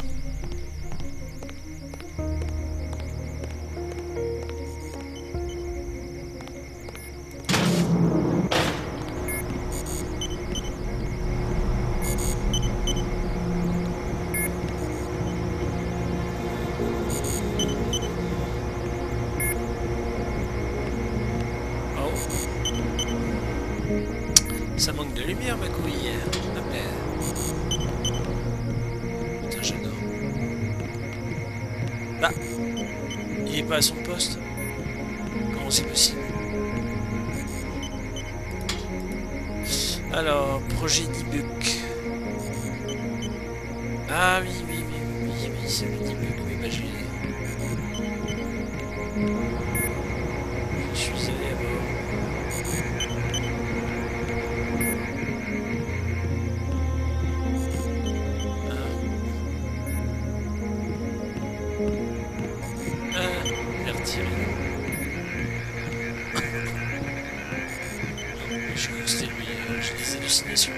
À son poste, comment c'est possible? Alors, projet Dybbuk. Ah oui, oui, oui, oui, oui, oui c'est le Dybbuk, oui, bah j'ai... Je suis allé à bord. Ah. Je crois que c'était lui, j'ai des hallucinations.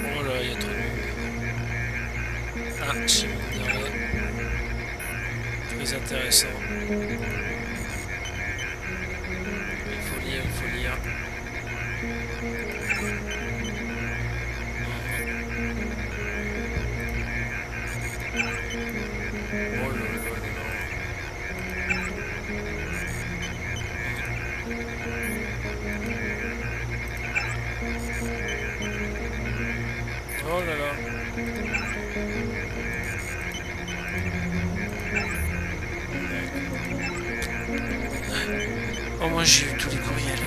Oh là, il y a trop de monde. Ah, j'ai mon dernier. Très intéressant. Il faut lire, il faut lire. J'ai eu tous les courriels.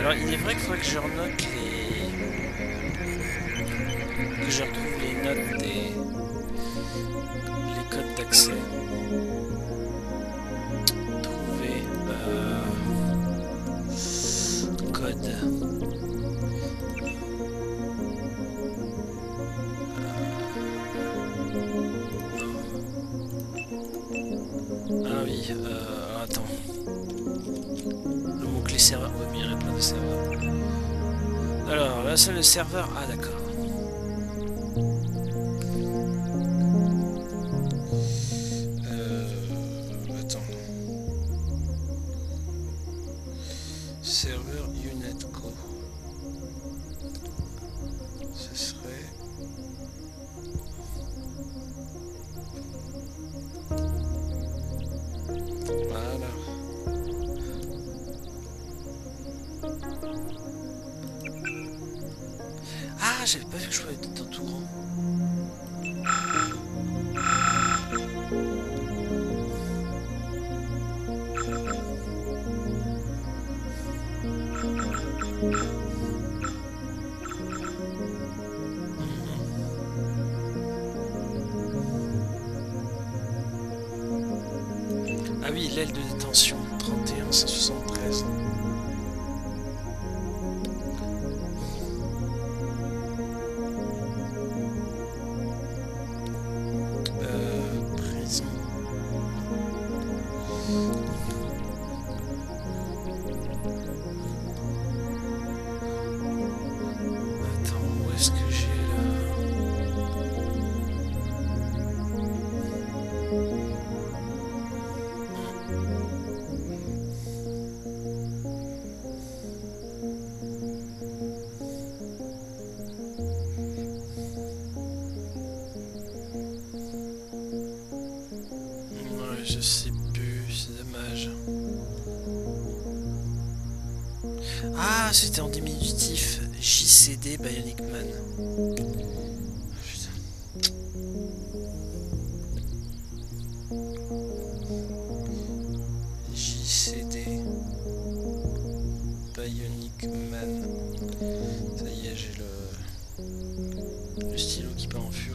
Alors il est vrai qu'il faudrait que je renote les... que je retrouve les notes des... les codes d'accès. Trouver... Euh... code... Ah oui, euh, attends. Le mot-clé serveur, ouais, mais il n'y a pas de serveur. Alors, là c'est le serveur, ah d'accord. Euh, attends. Serveur UNATCO. Ce serait... Ah, j'avais pas vu que je pouvais être dans tout grand. Ah oui, l'aile de détention, trente et un cent soixante-treize. Je sais plus, c'est dommage. Ah, c'était en diminutif. J C D Bionic Man. Oh, putain. J C D Bionic Man. Ça y est, j'ai le... le stylo qui part en fumée.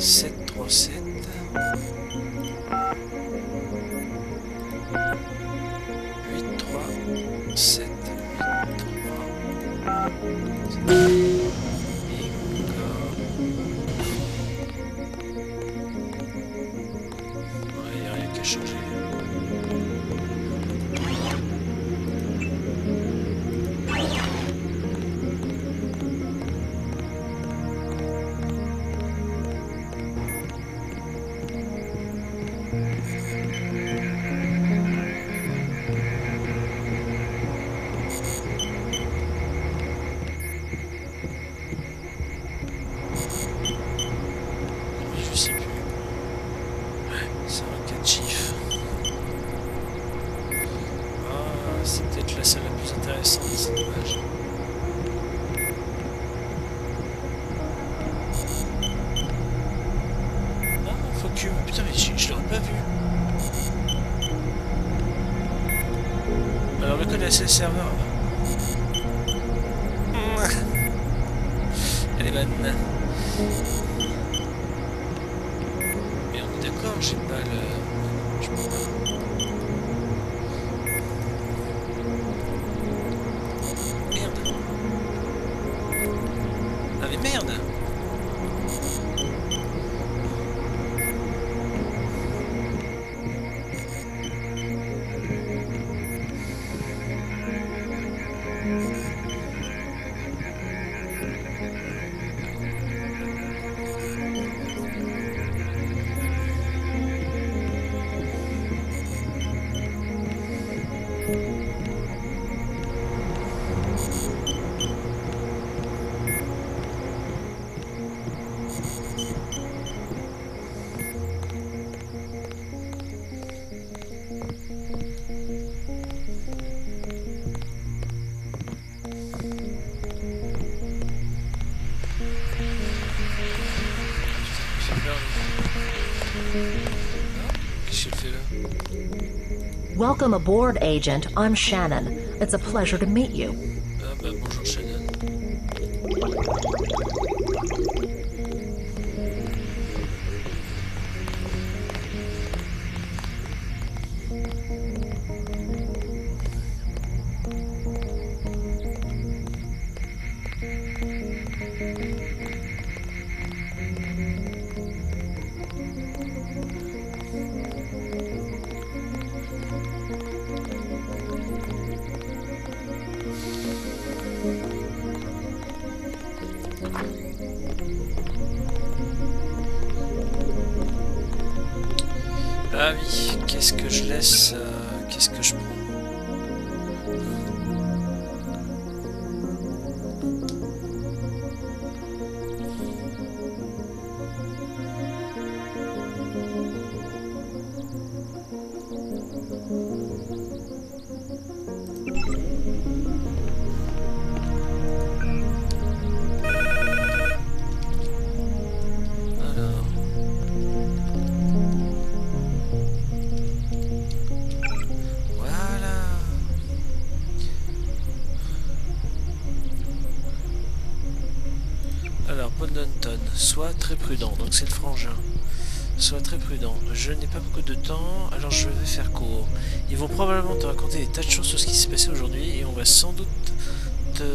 sept trois sept. Welcome aboard, Agent. I'm Shannon. It's a pleasure to meet you. Ah bah, bonjour, Shannon. Sois très prudent, donc c'est le frangin. Sois très prudent. Je n'ai pas beaucoup de temps, alors je vais faire court. Ils vont probablement te raconter des tas de choses sur ce qui s'est passé aujourd'hui et on va sans doute te...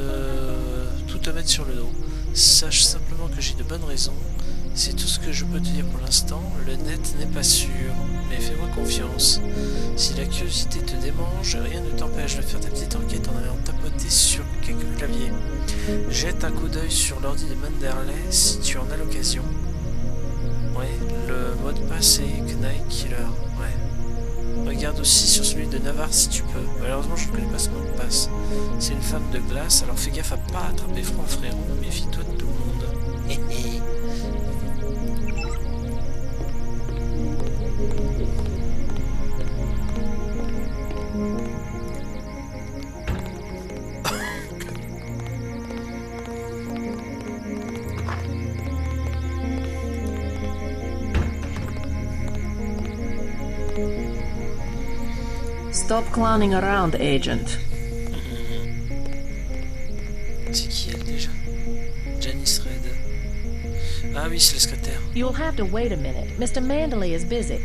tout te mettre sur le dos. Sache simplement que j'ai de bonnes raisons. C'est tout ce que je peux te dire pour l'instant. Le net n'est pas sûr, mais fais-moi confiance. Si la curiosité te démange, rien ne t'empêche de faire ta petite enquête en allant tapoter sur quelques claviers. Jette un coup d'œil sur l'ordi de Manderley si tu en as l'occasion. Ouais, le mot de passe est Knight Killer. Ouais. Regarde aussi sur celui de Navarre si tu peux. Malheureusement, je ne connais pas ce mot de passe. C'est une femme de glace, alors fais gaffe à pas attraper froid, frérot. Méfie-toi de tout le monde. Hé hé. Stop clowning around, Agent. C'est qui elle déjà? Janice Red. Ah oui, c'est le secrétaire. You'll have to wait a minute. Mister Manderley is busy.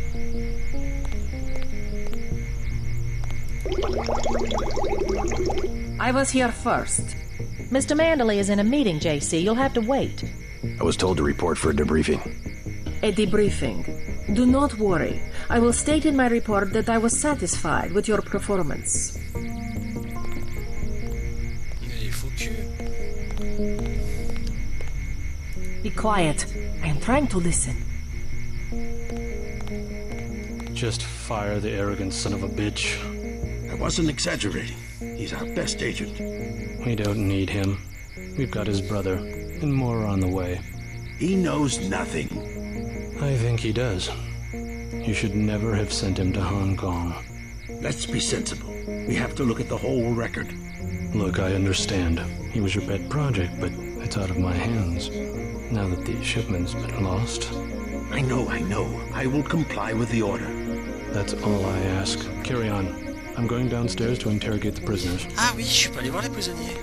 I was here first. Mister Manderley is in a meeting, J C. You'll have to wait. I was told to report for a debriefing. A debriefing. Do not worry. I will state in my report that I was satisfied with your performance. Be quiet. I am trying to listen. Just fire the arrogant son of a bitch. I wasn't exaggerating. He's our best agent. We don't need him. We've got his brother, and more on the way. He knows nothing. I think he does. You should never have sent him to Hong Kong. Let's be sensible. We have to look at the whole record. Look, I understand. He was your pet project, but it's out of my hands. Now that the shipment's been lost. I know, I know. I will comply with the order. That's all I ask. Carry on. I'm going downstairs to interrogate the prisoners. Ah oui, je suis pas allé voir les prisonniers.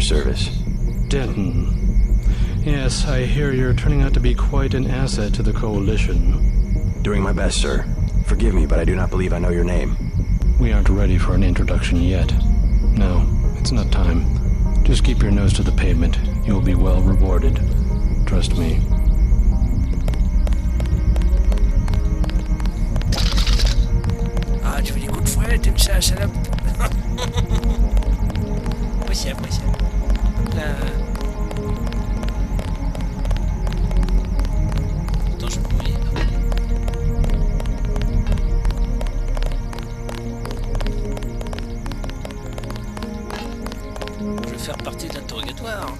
Service. Denton. Yes, I hear you're turning out to be quite an asset to the Coalition. Doing my best, sir. Forgive me, but I do not believe I know your name. We aren't ready for an introduction yet. No, it's not time. Just keep your nose to the pavement. You will be well rewarded. Trust me. Ah, tu veux des coups de fouet, tu me cherches à la... Apprécié, apprécié. Attends, je peux oublier. Je vais faire partie de l'interrogatoire.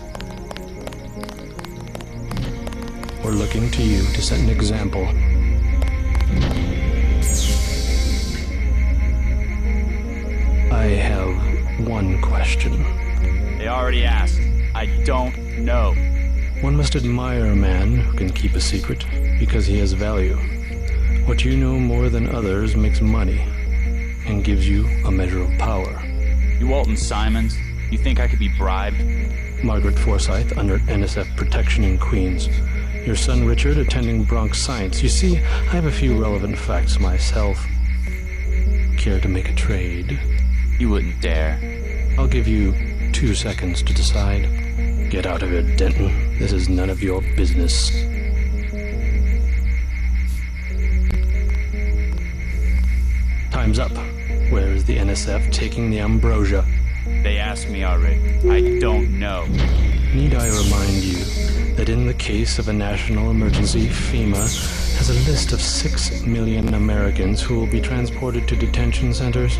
We're looking to you to set an example. I have one question. They already asked. I don't know. One must admire a man who can keep a secret because he has value. What you know more than others makes money and gives you a measure of power. You Walton Simons? You think I could be bribed? Margaret Forsyth under N S F protection in Queens. Your son Richard attending Bronx Science. You see, I have a few relevant facts myself. Care to make a trade? You wouldn't dare. I'll give you two seconds to decide. Get out of here, Denton. This is none of your business. Time's up. Where is the N S F taking the ambrosia? They asked me already. I don't know. Need I remind you that in the case of a national emergency, FEMA has a list of six million Americans who will be transported to detention centers?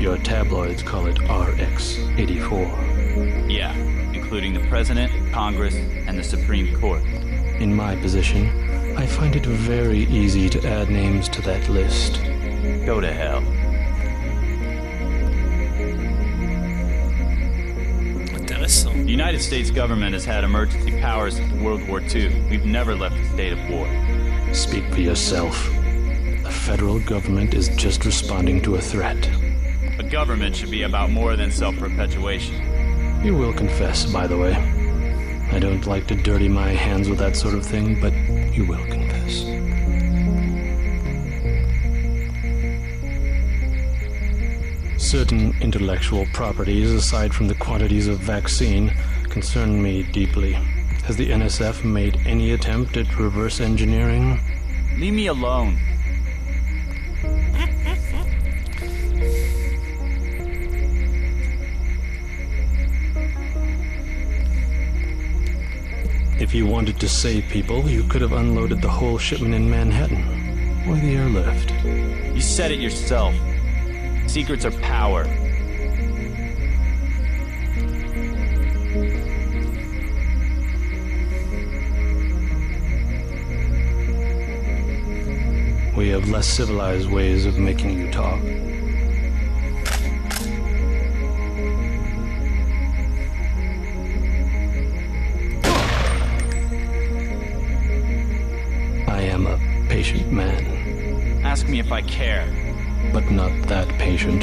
Your tabloids call it R X eighty-four. Yeah, including the President, Congress, and the Supreme Court. In my position, I find it very easy to add names to that list. Go to hell. The United States government has had emergency powers since World War Two. We've never left a state of war. Speak for yourself. The federal government is just responding to a threat. A government should be about more than self-perpetuation. You will confess, by the way. I don't like to dirty my hands with that sort of thing, but you will confess. certain intellectual properties, aside from the quantities of vaccine, concern me deeply. Has the N S F made any attempt at reverse engineering? Leave me alone. If you wanted to save people, you could have unloaded the whole shipment in Manhattan, or the airlift. You said it yourself. Secrets are power. We have less civilized ways of making you talk. Man. Ask me if I care. But not that patient.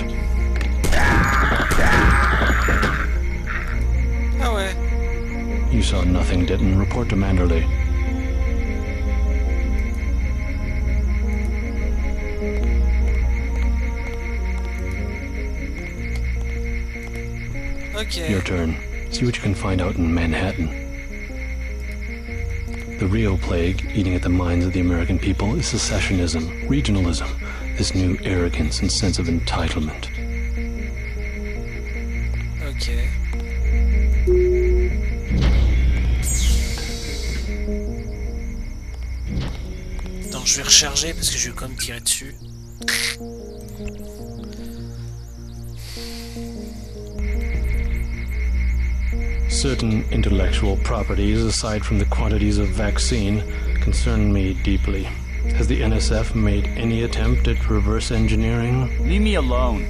No way. You saw nothing, didn't? Report to Manderley. Okay. Your turn. See what you can find out in Manhattan. The real plague eating at the minds of the American people is secessionism, regionalism, this new arrogance and sense of entitlement. Okay. Attends, je vais recharger parce que je vais quand même tirer dessus. Certain intellectual properties, aside from the quantities of vaccine, concern me deeply. Has the N S F made any attempt at reverse engineering? Leave me alone.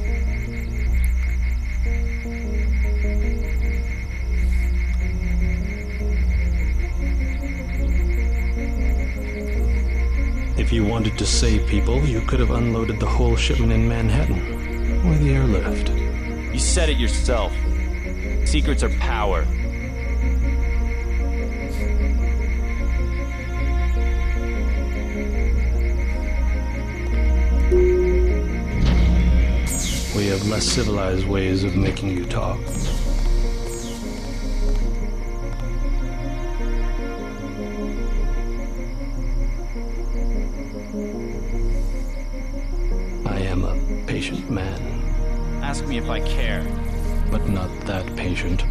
If you wanted to save people, you could have unloaded the whole shipment in Manhattan, or the airlift. You said it yourself. Secrets are power. We have less civilized ways of making you talk. I am a patient man. Ask me if I care. But not that patient.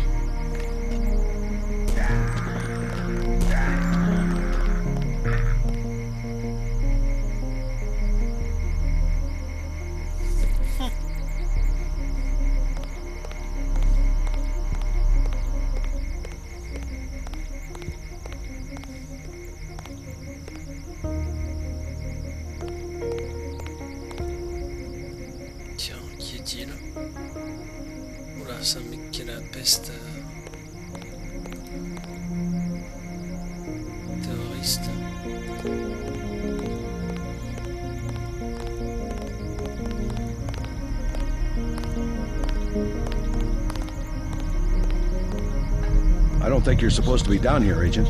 I think you're supposed to be down here, Agent.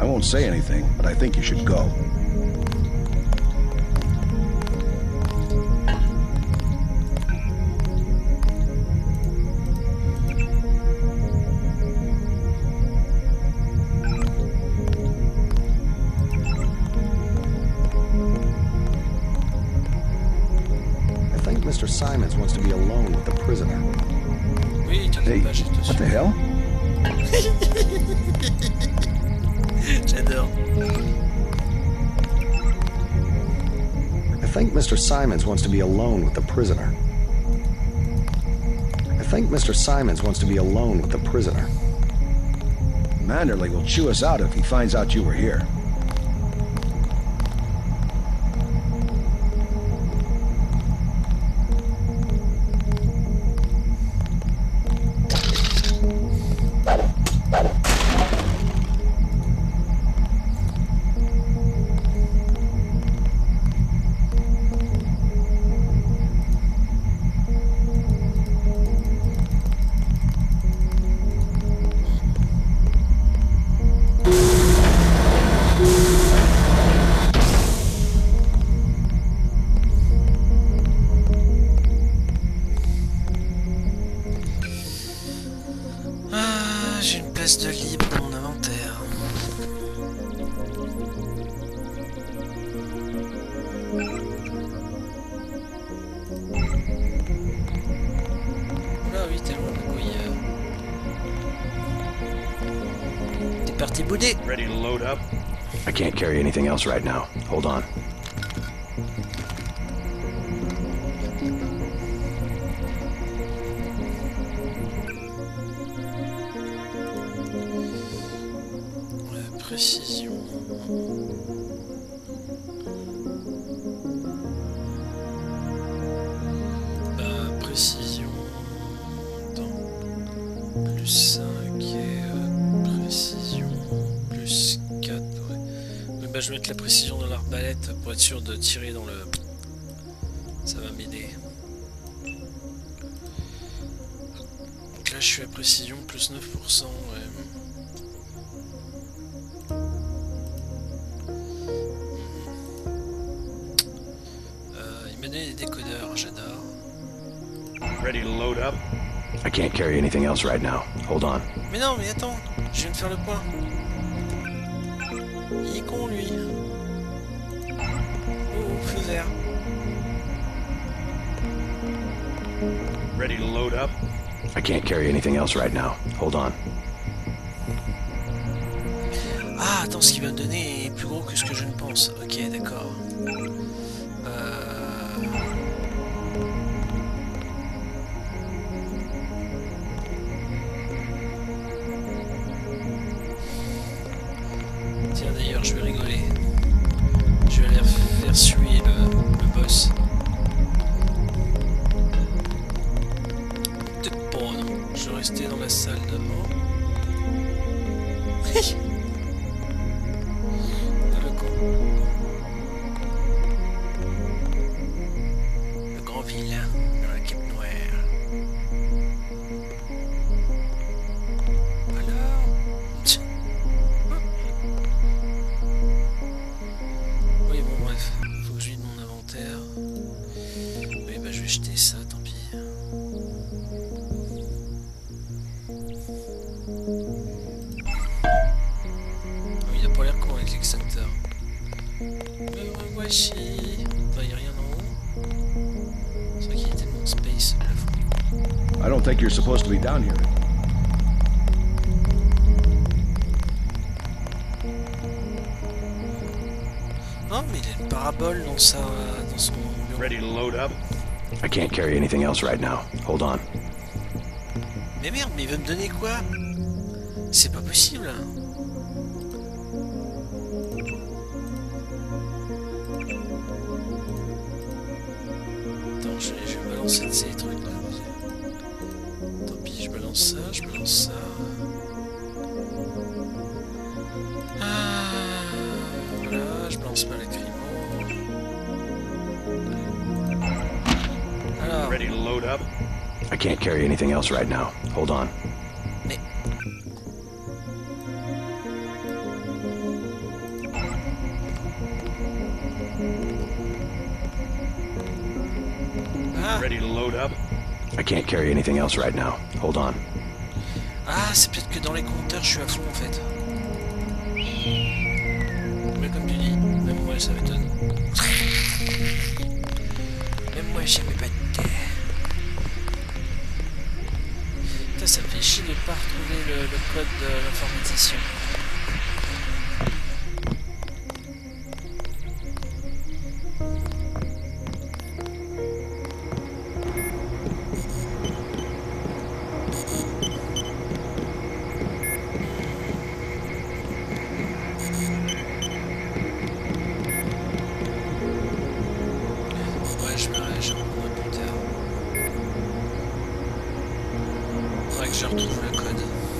I won't say anything, but I think you should go. I think Mister Simons wants to be alone with the prisoner. Hey, what the hell? J'adore. I think Mister Simons wants to be alone with the prisoner. I think Mister Simons wants to be alone with the prisoner. Manderley will chew us out if he finds out you were here. espèce de libre dans mon inventaire. Ah oui, t'es loin de couille. T'es parti bouder. Ready to load up? I can't carry anything else right now. Hold on. Pour être sûr de tirer dans le... Ça va m'aider. Donc là je suis à précision plus neuf pour cent. Ouais. Euh, il m'a donné des décodeurs, j'adore. Ready to load up? I can't carry anything else right now. Hold on. Mais non, mais attends, je viens de faire le point. Il est con lui. Ready to load up? I can't carry anything else right now. Hold on. Ah, attends, ce qu'il va me donner est plus gros que ce que je ne pense. Ok, d'accord. Euh... Tiens, d'ailleurs, je vais rigoler. Je vais aller faire suer le, le boss. Rester dans la salle de mort. Oui. Le con. Le grand vilain dans la cape noire. Alors. Oui, bon, bref. Faut que je vide mon inventaire. Oui, bah, je vais jeter ça, tant pis. I don't think you're supposed to be down here. Non, mais il a une parabole dans sa, dans son bureau. Ready to load up? I can't carry anything else right now. Hold on. Mais merde, mais il veut me donner quoi? C'est pas possible. Attends, je, je vais balancer de ces trucs là. Tant pis, je balance ça, je balance ça. Ah, voilà, je balance pas lacrymo. Alors. Ready to load up? I can't carry anything else right now. Hold on. Mais. Ah. Ready to load up? I can't carry anything else right now. Hold on. Ah, c'est peut-être que dans les compteurs, je suis à fond en fait. Mais comme tu dis, même moi, ça m'étonne. Même moi, je savais pas de terre. Putain, ça me fait chier de ne pas retrouver le, le code de l'informatisation. Je retrouve le code.